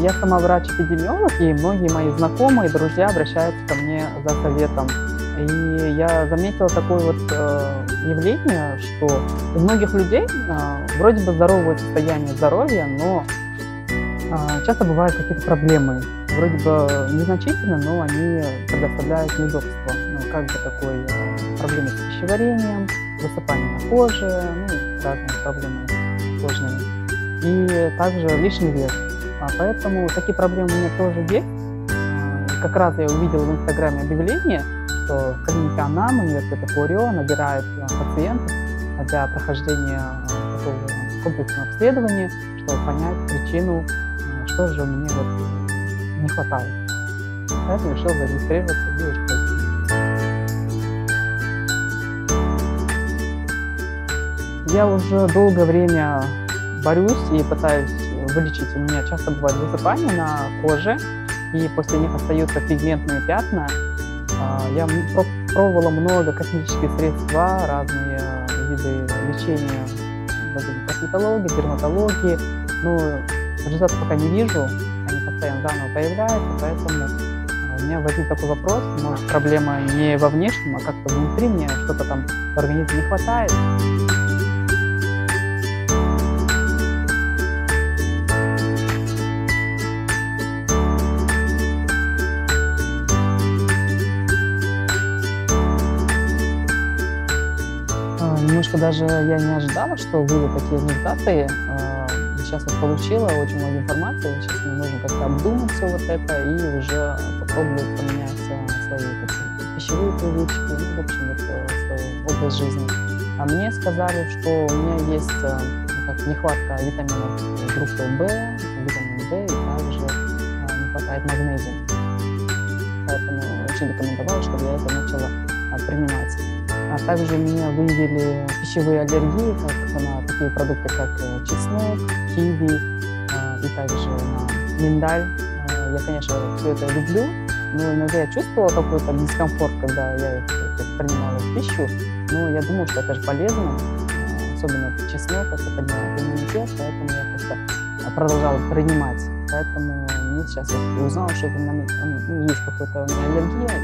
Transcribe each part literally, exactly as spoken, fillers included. Я сама врач-эпидемиолог, и многие мои знакомые, друзья обращаются ко мне за советом. И я заметила такое вот э, явление, что у многих людей э, вроде бы здоровое состояние здоровья, но э, часто бывают какие-то проблемы. Вроде бы незначительно, но они предоставляют неудобства. Ну, как бы такой э, проблемы с пищеварением, высыпание на коже, ну, разные проблемы кожные. И также лишний вес. А поэтому такие проблемы у меня тоже есть. Как раз я увидела в Инстаграме объявление, что клиника Анам, университета Курео набирает пациентов для прохождения такого комплексного обследования, чтобы понять причину, что же мне вот не хватает. Поэтому решил зарегистрироваться и участвовать. Я уже долгое время борюсь и пытаюсь вылечить. У меня часто бывают высыпания на коже, и после них остаются пигментные пятна. Я пробовала много косметических средств, разные виды лечения, косметологии, дерматологии. Но результатов пока не вижу, они постоянно заново появляются, поэтому у меня возник такой вопрос, может, проблема не во внешнем, а как-то внутри мне что-то там в организме не хватает. Немножко даже я не ожидала, что были такие результаты. Сейчас вот получила очень много информации, сейчас мне нужно как-то обдумать все вот это и уже попробовать поменять свои пищевые привычки, ну, в общем, вот, свой образ жизни. А мне сказали, что у меня есть ну, как, нехватка витаминов группы Б, витамина Д и также а, не хватает магнезия. Поэтому очень рекомендовала, чтобы я это начала а, принимать. А также меня выявили пищевые аллергии, как на такие продукты, как чеснок, киви и также на миндаль. Я, конечно, все это люблю, но иногда я чувствовала какой-то дискомфорт, когда я их принимала в пищу. Но я думала, что это же полезно, особенно чеснок, это поднимает иммунитет, поэтому я просто продолжала принимать. Поэтому ну, сейчас я узнала, что у меня есть какая-то аллергия, и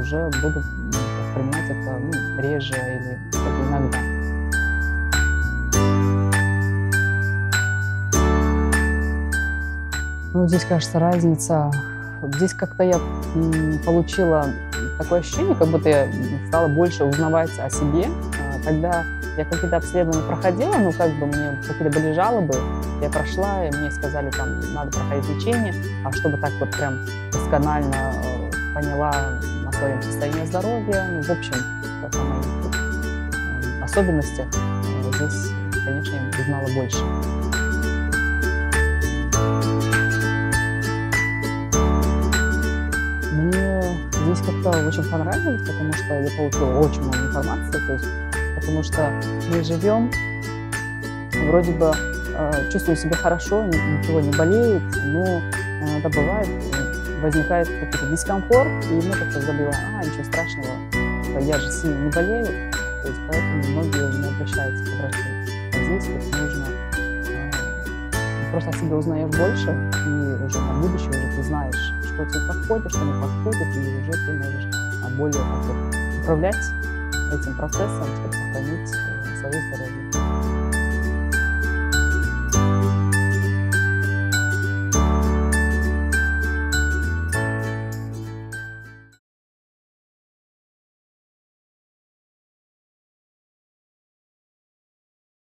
уже буду принимать это ну, реже или иногда. Ну, здесь, кажется, разница. Здесь как-то я получила такое ощущение, как будто я стала больше узнавать о себе. Когда я какие-то обследования проходила, ну, как бы мне какие-то были жалобы, я прошла, и мне сказали, там, надо проходить лечение, а чтобы так вот прям досконально поняла о своем состоянии здоровья, ну, в общем, о моих особенностях, здесь, конечно, я узнала больше. Мне здесь как-то очень понравилось, потому что я получила очень много информации, то есть, потому что мы живем, вроде бы э, чувствуем себя хорошо, ничего не болеет, но иногда бывает, возникает какой-то дискомфорт, и мы как-то забываем, а, ничего страшного, я же сильно не болею, то есть поэтому многие не обращаются к врачу. А здесь вот нужно, э, просто о себе узнаешь больше, и уже на будущее уже ты знаешь, что тебе подходит, что не подходит, и уже ты можешь более как-то управлять этим процессом, чтобы сохранить свое здоровье.